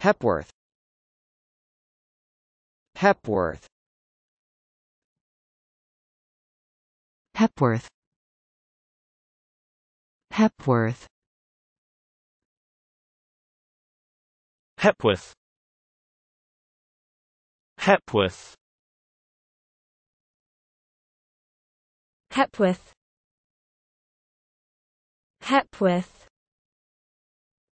Hepworth, Hepworth, Hepworth, Hepworth, Hepworth, Hepworth, Hepworth, Hepworth.